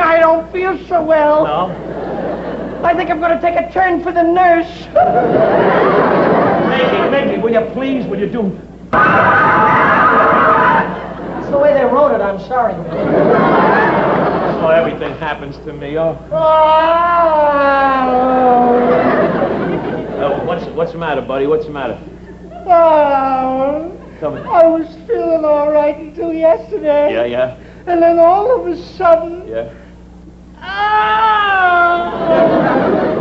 I don't feel so well. No? I think I'm going to take a turn for the nurse. Mickey, Mickey, will you please, will you do... That's the way they wrote it. I'm sorry. Oh, everything happens to me. Oh. Oh, what's the matter, buddy? What's the matter? Oh. Come in. I was feeling all right until yesterday. Yeah, yeah. And then all of a sudden. Yeah. Oh.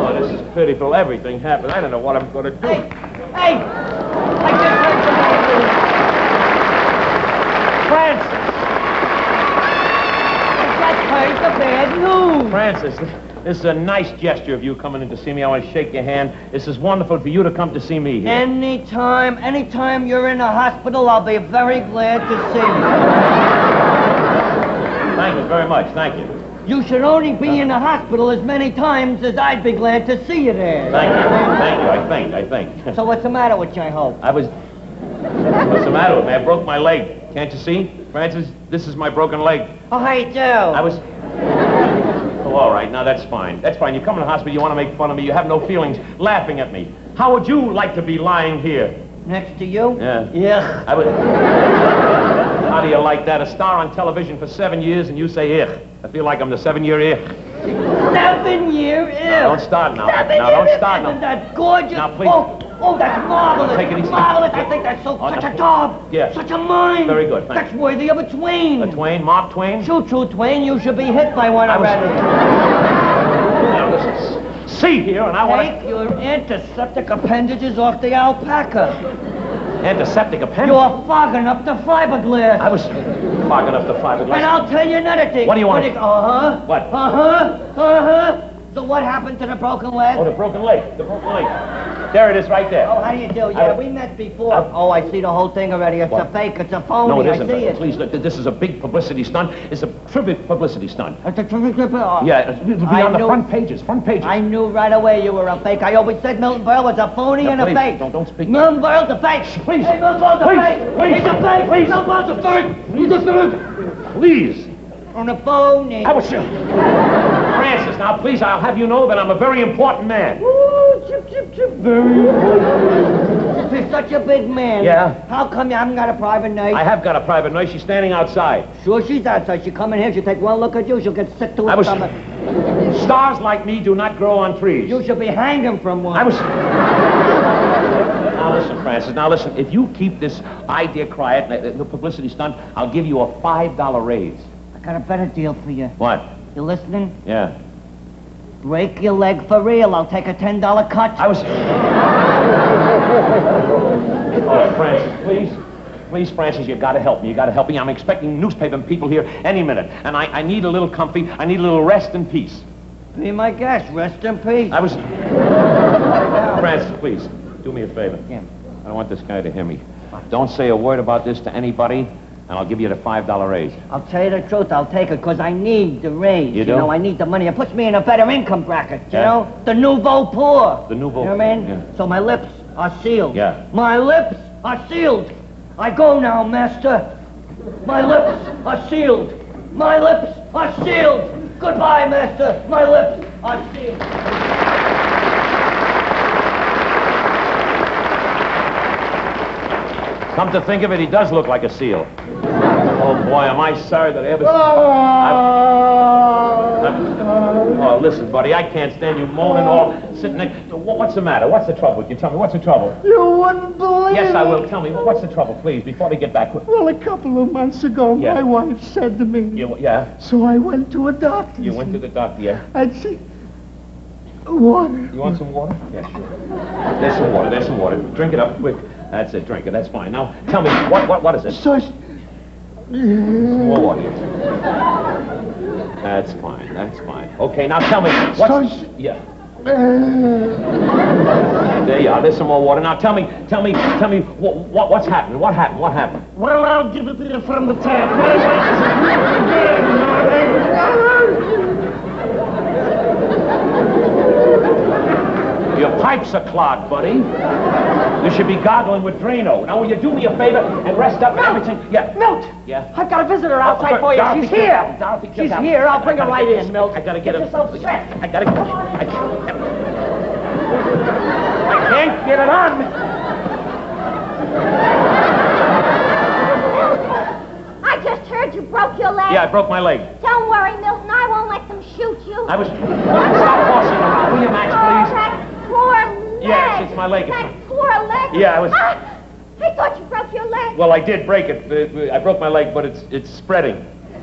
Oh, this is pitiful. Everything happened. I don't know what I'm going to do. Hey, hey! I just heard something. Francis! I just heard the bad news. Francis, this is a nice gesture of you coming in to see me. I want to shake your hand. This is wonderful for you to come to see me here. Anytime, anytime you're in a hospital, I'll be very glad to see you. Thank you very much. Thank you. You should only be in the hospital as many times as I'd be glad to see you there. Thank you. Thank you. I think. So what's the matter with you, I hope? What's the matter with me? I broke my leg. Can't you see? Francis, this is my broken leg. Oh, how you do? Oh, all right. Now, that's fine. That's fine. You come in the hospital, you want to make fun of me. You have no feelings laughing at me. How would you like to be lying here? Next to you? Yeah. Yeah. I would... How do you like that? A star on television for 7 years and you say, ugh. I feel like I'm the 7-year ugh. 7-year ugh. Now, don't start now. Now, don't start now. That's gorgeous. Now, please. Oh. Oh, that's marvelous! Take it easy. Marvelous! I think that's such a job! Yeah. Such a mind! Very good, thanks. That's worthy of a Twain! A Twain? Mark Twain? Choo-choo, Twain, you should be hit by one already. Now, listen. See here, and I want to... Take your antiseptic appendages off the alpaca. Antiseptic appendages? You're fogging up the fiberglass. I was fogging up the fiberglass. And I'll tell you another thing. What do you want to... Uh-huh. What? Uh-huh. Uh-huh. So what happened to the broken leg? Oh, the broken leg. The broken leg. There it is, right there. Oh, how do you do? Yeah, we met before. Oh, I see the whole thing already. It's a fake. It's a phony. No, it isn't. I see it. Please, look, this is a big publicity stunt. It's a terrific publicity stunt. It's a terrific... Yeah, it'll be on the front pages. Front pages. I knew right away you were a fake. I always said Milton Berle was a phony and a fake. Don't speak. Milton Berle's a fake. Please. Hey, Milton Berle's a fake. He's a fake. He's a fake. He's a fake. please. On the phone, Nate. I was sure. Francis, now, please, I'll have you know that I'm a very important man. Ooh, chip, chip, chip, very important. You're such a big man. Yeah? How come you haven't got a private night? I have got a private night. She's standing outside. Sure, she's outside. She come in here, she'll take one look at you, she'll get sick to her stomach. Stars like me do not grow on trees. You should be hanging from one. Now listen, Francis, now listen. If you keep this idea quiet, the publicity stunt, I'll give you a $5 raise. I got a better deal for you. What? You listening? Yeah. Break your leg for real. I'll take a $10 cut. Oh, Francis, please. Please, Francis, you gotta help me. You gotta help me. I'm expecting newspaper people here any minute. And I need a little comfy. I need a little rest in peace. Be my guest. Rest in peace. Francis, please, do me a favor. Yeah. I don't want this guy to hear me. Don't say a word about this to anybody, and I'll give you the $5 raise. I'll tell you the truth. I'll take it, because I need the raise. You do? You know, I need the money. It puts me in a better income bracket, you know? The nouveau poor. The nouveau poor. You know what I mean? Yeah. So my lips are sealed. Yeah. My lips are sealed. I go now, master. My lips are sealed. My lips are sealed. Goodbye, master. My lips are sealed. Come to think of it, he does look like a seal. Oh, boy, am I sorry that I ever... Oh, listen, buddy, I can't stand you moaning all... Sitting there. What's the matter? What's the trouble with you? Tell me, what's the trouble? You wouldn't believe it. Yes, I will. Tell me, what's the trouble, please, before we get back? Well, a couple of months ago, my wife said to me... So I went to a doctor. You went to the doctor, yeah? I'd say... Water. You want some water? Yeah, sure. There's some water, Drink it up, quick. That's it, drink it, that's fine. Now, tell me, what is it? More water. That's fine, Okay, now tell me, what's... There you are. There's some more water. Now tell me, what's happened? What happened? Well, I'll give it to you from the tap. Your pipes are clogged, buddy. You should be gargling with Drano. Now, will you do me a favor and rest up and everything? Yeah. Milt! Yeah? I've got a visitor outside for you. Dorothy, she's here. She's here. I'll bring her right in, Milt. I gotta get her. I gotta get her. I can't get it on. I just heard you broke your leg. Yeah, I broke my leg. Don't worry, Milton. I won't let them shoot you. Stop bossing around. Will you, Max, please? Yes, it's my leg. That poor leg? Yeah, I thought you broke your leg. Well, I did break it. I broke my leg, but it's spreading.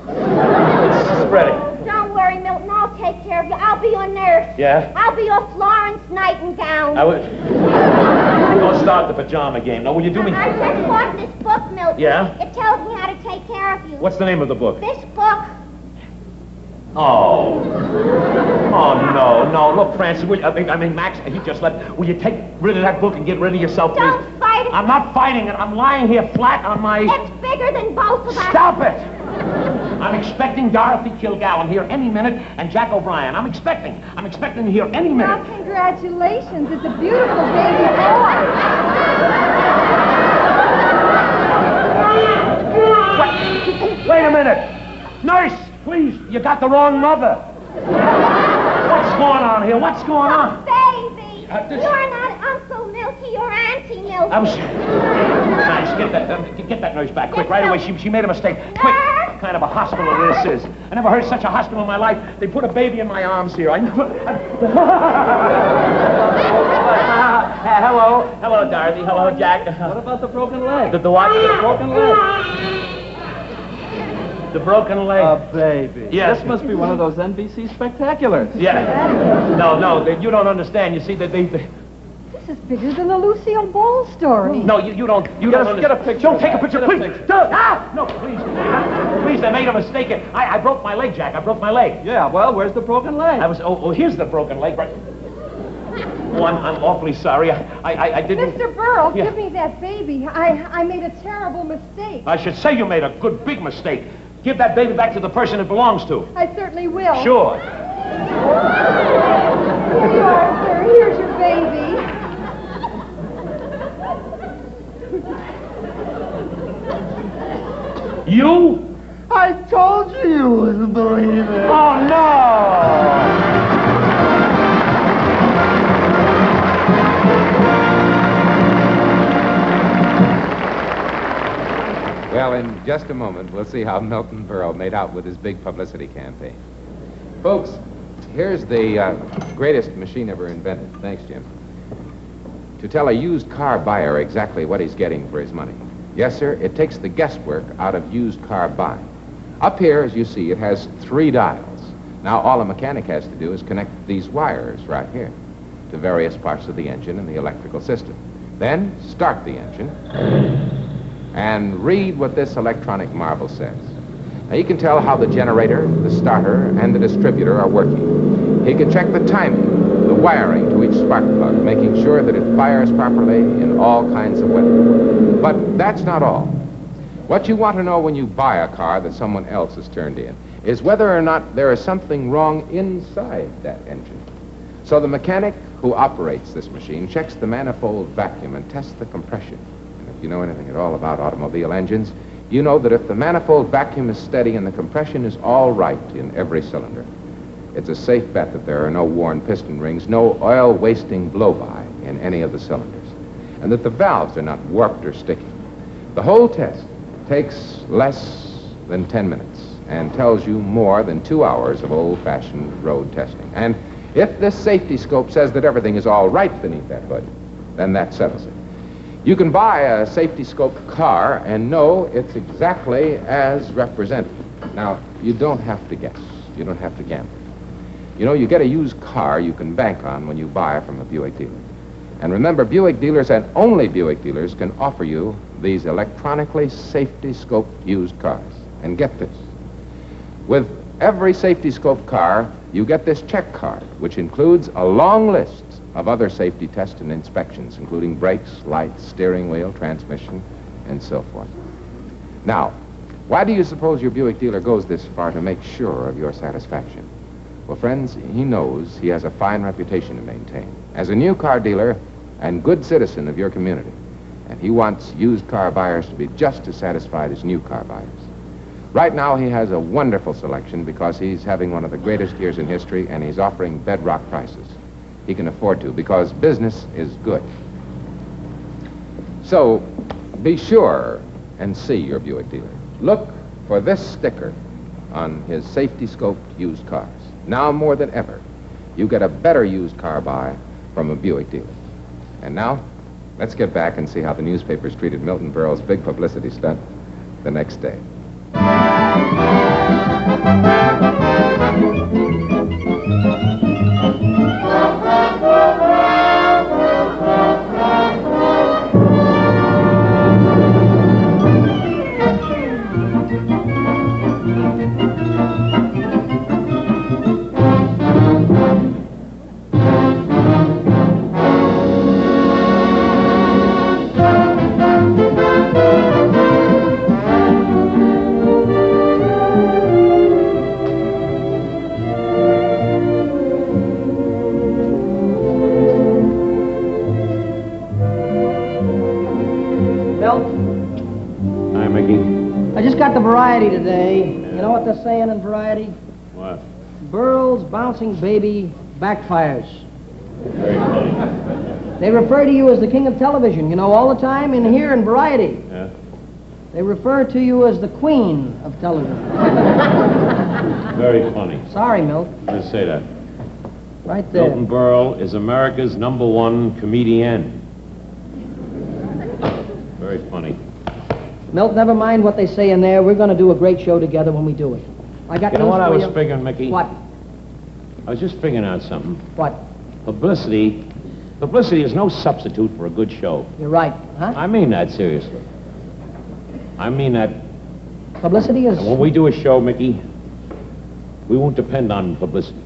Don't worry, Milton. I'll take care of you. I'll be your nurse. Yeah? I'll be your Florence Nightingale. Don't start the pajama game. Now, will you do me... I just bought this book, Milton. Yeah? It tells me how to take care of you. What's the name of the book? This book. Oh, no. Look, Francis, Max, he just left. Will you take rid of that book and get rid of yourself, please? Don't fight it. I'm not fighting it. I'm lying here flat on my... It's bigger than both of us. Stop it. I'm expecting Dorothy Kilgallen here any minute and Jack O'Brien. I'm expecting to hear any minute. Well, congratulations. It's a beautiful baby boy. Wait a minute. Nurse! Please, you got the wrong mother. What's going on here? What's going on? Baby, you're not Uncle Milky, you're Auntie Milky. Nice, get that nurse back quick, right away. She made a mistake. Quick, what kind of a hospital this is. I never heard such a hospital in my life. They put a baby in my arms here. Hello, Dorothy. Hello, Jack. What about the broken leg? The what? The broken leg. The broken leg. Oh, baby. Yes. This must be one of those NBC spectaculars. Yeah. No, you don't understand. You see, This is bigger than the Lucille Ball story. No, you don't get a picture. Don't take a picture, please. No, please. Please, they made a mistake. I broke my leg, Jack. I broke my leg. Yeah, well, where's the broken leg? Here's the broken leg. Right. Oh, I'm awfully sorry. I didn't... Mr. Berle, give me that baby. I made a terrible mistake. I should say you made a good big mistake. Give that baby back to the person it belongs to. I certainly will. Sure. Here you are, sir. Here's your baby. You? I told you you wouldn't believe it. Oh, no! Well, in just a moment, we'll see how Milton Berle made out with his big publicity campaign. Folks, here's the greatest machine ever invented. Thanks, Jim. To tell a used car buyer exactly what he's getting for his money. Yes, sir, it takes the guesswork out of used car buying. Up here, as you see, it has three dials. Now, all a mechanic has to do is connect these wires right here to various parts of the engine and the electrical system. Then, start the engine and read what this electronic marvel says. Now, you can tell how the generator, the starter, and the distributor are working. He can check the timing, the wiring to each spark plug, making sure that it fires properly in all kinds of weather. But that's not all. What you want to know when you buy a car that someone else has turned in is whether or not there is something wrong inside that engine. So the mechanic who operates this machine checks the manifold vacuum and tests the compression. And if you know anything at all about automobile engines, you know that if the manifold vacuum is steady and the compression is all right in every cylinder, it's a safe bet that there are no worn piston rings, no oil-wasting blow-by in any of the cylinders, and that the valves are not warped or sticky. The whole test takes less than 10 minutes and tells you more than 2 hours of old-fashioned road testing. And if this safety scope says that everything is all right beneath that hood, then that settles it. You can buy a safety scope car and know it's exactly as represented. Now, you don't have to guess. You don't have to gamble. You know, you get a used car you can bank on when you buy from a Buick dealer. And remember, Buick dealers and only Buick dealers can offer you these electronically safety scoped used cars. And get this. With every safety scope car, you get this check card, which includes a long list of other safety tests and inspections, including brakes, lights, steering wheel, transmission, and so forth. Now, why do you suppose your Buick dealer goes this far to make sure of your satisfaction? Well, friends, he knows he has a fine reputation to maintain as a new car dealer and good citizen of your community, and he wants used car buyers to be just as satisfied as new car buyers. Right now, he has a wonderful selection because he's having one of the greatest years in history, and he's offering bedrock prices. He can afford to, because business is good. So, be sure and see your Buick dealer. Look for this sticker on his safety-scoped used cars. Now more than ever, you get a better used car buy from a Buick dealer. And now, let's get back and see how the newspapers treated Milton Berle's big publicity stunt the next day. Today. You know what they're saying in Variety? What? Berle's bouncing baby backfires. Very funny. They refer to you as the king of television, you know, all the time in here in Variety. Yeah. They refer to you as the queen of television. Very funny. Sorry, Milt. Let's say that. Right there. Milton Berle is America's #1 comedian. Very funny. Milt, never mind what they say in there. We're going to do a great show together when we do it. I got news for you. You know what I was figuring, Mickey? What? I was just figuring out something. What? Publicity. Publicity is no substitute for a good show. You're right, huh? I mean that seriously. I mean that. Publicity is... And when we do a show, Mickey, we won't depend on publicity.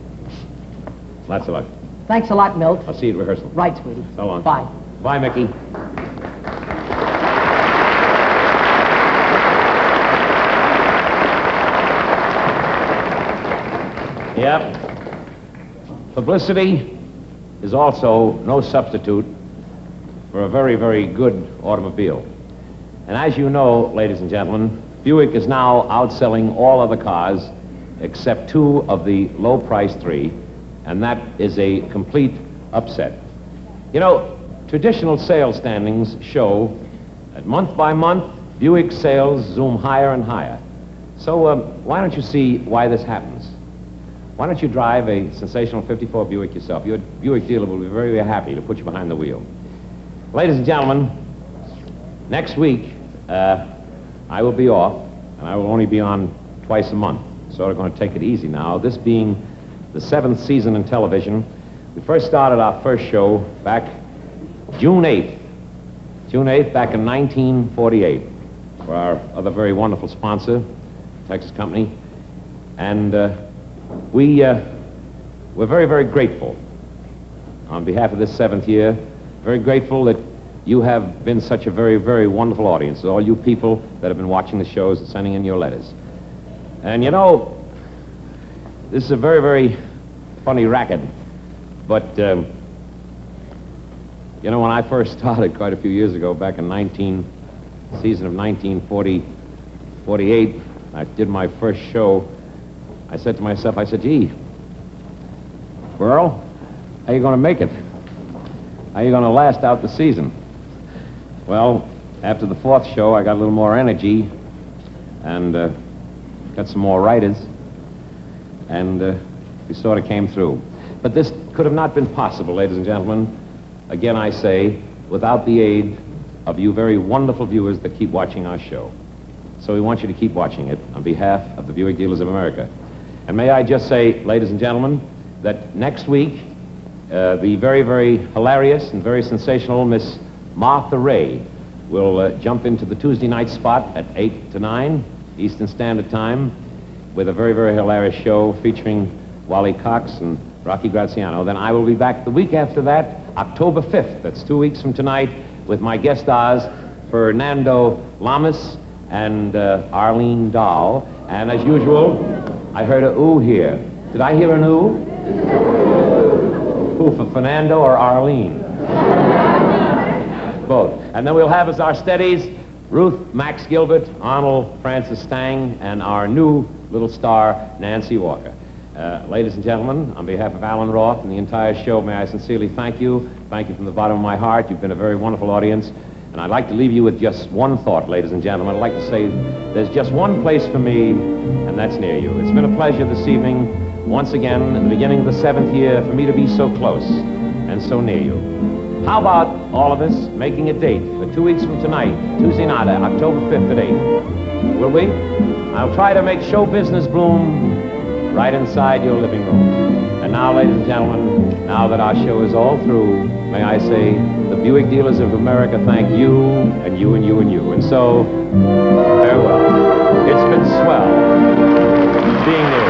Lots of luck. Thanks a lot, Milt. I'll see you at rehearsal. Right, sweetie. So long. Bye. Bye, Mickey. Yep. Publicity is also no substitute for a very, very good automobile. And as you know, ladies and gentlemen, Buick is now outselling all other cars except two of the low-price three, and that is a complete upset. You know, traditional sales standings show that month by month, Buick sales zoom higher and higher. So why don't you see why this happens? Why don't you drive a sensational 54 Buick yourself? Your Buick dealer will be very, very happy to put you behind the wheel. Ladies and gentlemen, next week, I will be off, and I will only be on twice a month. So we're going to take it easy now. This being the 7th season in television, we first started our first show back June 8th. June 8th, back in 1948, for our other very wonderful sponsor, Texas Company. And we're very, very grateful on behalf of this 7th year, very grateful that you have been such a very, very wonderful audience, all you people that have been watching the shows and sending in your letters. And you know, this is a very, very funny racket, but you know, when I first started quite a few years ago, back in season of 1948, I did my first show. I said to myself, I said, gee, Burl, how you gonna make it? How you gonna last out the season? Well, after the fourth show, I got a little more energy and got some more writers, and we sort of came through. But this could have not been possible, ladies and gentlemen, again I say, without the aid of you very wonderful viewers that keep watching our show. So we want you to keep watching it on behalf of the Buick Dealers of America. And may I just say, ladies and gentlemen, that next week, the very, very hilarious and very sensational Miss Martha Ray will jump into the Tuesday night spot at 8 to 9 Eastern Standard Time with a very, very hilarious show featuring Wally Cox and Rocky Graziano. Then I will be back the week after that, October 5th, that's 2 weeks from tonight, with my guest stars Fernando Lamas and Arlene Dahl. And as usual, I heard a ooh here. Did I hear an ooh? Who, for Fernando or Arlene? Both. And then we'll have as our steadies Ruth Max Gilbert, Arnold Francis Stang, and our new little star, Nancy Walker. Ladies and gentlemen, on behalf of Alan Roth and the entire show, may I sincerely thank you. Thank you from the bottom of my heart. You've been a very wonderful audience. And I'd like to leave you with just one thought, ladies and gentlemen. I'd like to say there's just one place for me, and that's near you. It's been a pleasure this evening. Once again, in the beginning of the 7th year, for me to be so close and so near you. How about all of us making a date for 2 weeks from tonight, Tuesday night, October 5th at 8? Will we? I'll try to make show business bloom right inside your living room. And now, ladies and gentlemen, now that our show is all through, may I say, the Buick Dealers of America thank you, and you, and you, and you. And so, farewell. It's been swell being near you.